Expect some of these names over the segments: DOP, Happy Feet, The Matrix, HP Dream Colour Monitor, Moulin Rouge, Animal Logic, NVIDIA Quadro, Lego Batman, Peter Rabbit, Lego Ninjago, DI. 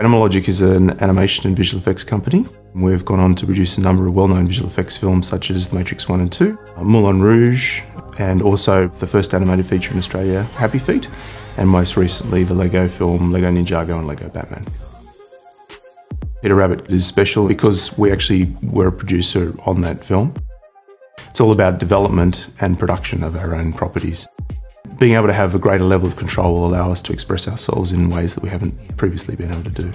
Animal Logic is an animation and visual effects company. We've gone on to produce a number of well-known visual effects films such as The Matrix 1 and 2, Moulin Rouge, and also the first animated feature in Australia, Happy Feet, and most recently the Lego film, Lego Ninjago and Lego Batman. Peter Rabbit is special because we actually were a producer on that film. It's all about development and production of our own properties. Being able to have a greater level of control will allow us to express ourselves in ways that we haven't previously been able to do.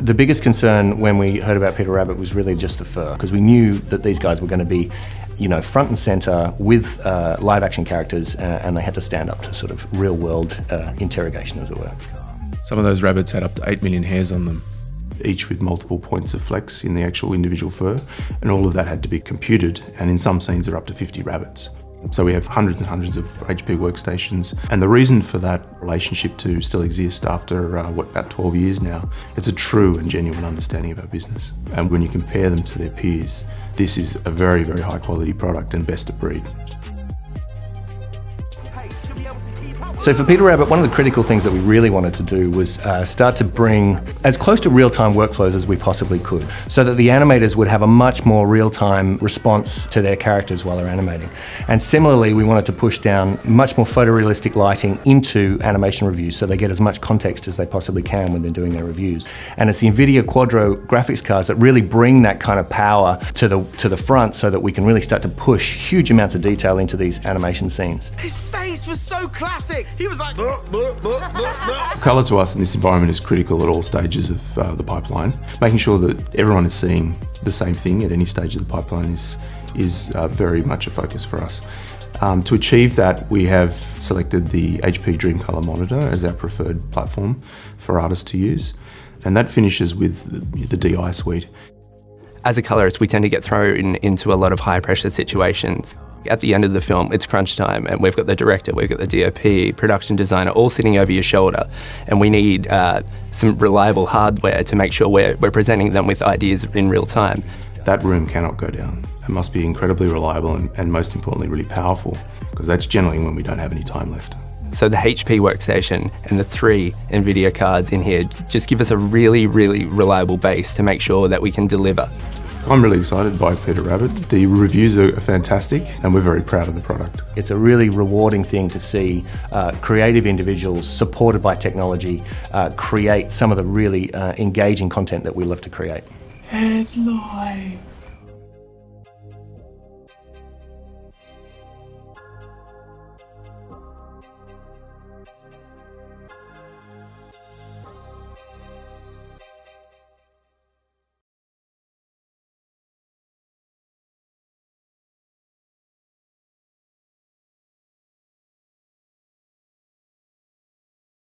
The biggest concern when we heard about Peter Rabbit was really just the fur, because we knew that these guys were going to be, you know, front and centre with live action characters, and they had to stand up to sort of real world interrogation, as it were. Some of those rabbits had up to 8 million hairs on them, each with multiple points of flex in the actual individual fur, and all of that had to be computed, and in some scenes there are up to 50 rabbits. So we have hundreds and hundreds of HP workstations. And the reason for that relationship to still exist after, about 12 years now, it's a true and genuine understanding of our business. And when you compare them to their peers, this is a very, very high quality product and best of breed. So for Peter Rabbit, one of the critical things that we really wanted to do was start to bring as close to real-time workflows as we possibly could, so that the animators would have a much more real-time response to their characters while they're animating. And similarly, we wanted to push down much more photorealistic lighting into animation reviews, so they get as much context as they possibly can when they're doing their reviews. And it's the NVIDIA Quadro graphics cards that really bring that kind of power to the front, so that we can really start to push huge amounts of detail into these animation scenes. His face was so classic! He was like... Colour to us in this environment is critical at all stages of the pipeline. Making sure that everyone is seeing the same thing at any stage of the pipeline is very much a focus for us. To achieve that, we have selected the HP Dream Colour Monitor as our preferred platform for artists to use, and that finishes with the DI suite. As a colourist, we tend to get thrown into a lot of high pressure situations. At the end of the film, it's crunch time, and we've got the director, we've got the DOP, production designer, all sitting over your shoulder, and we need some reliable hardware to make sure we're presenting them with ideas in real time. That room cannot go down. It must be incredibly reliable and most importantly, really powerful, because that's generally when we don't have any time left. So the HP workstation and the 3 NVIDIA cards in here just give us a really, really reliable base to make sure that we can deliver. I'm really excited by Peter Rabbit. The reviews are fantastic, and we're very proud of the product. It's a really rewarding thing to see creative individuals supported by technology create some of the really engaging content that we love to create. It's live.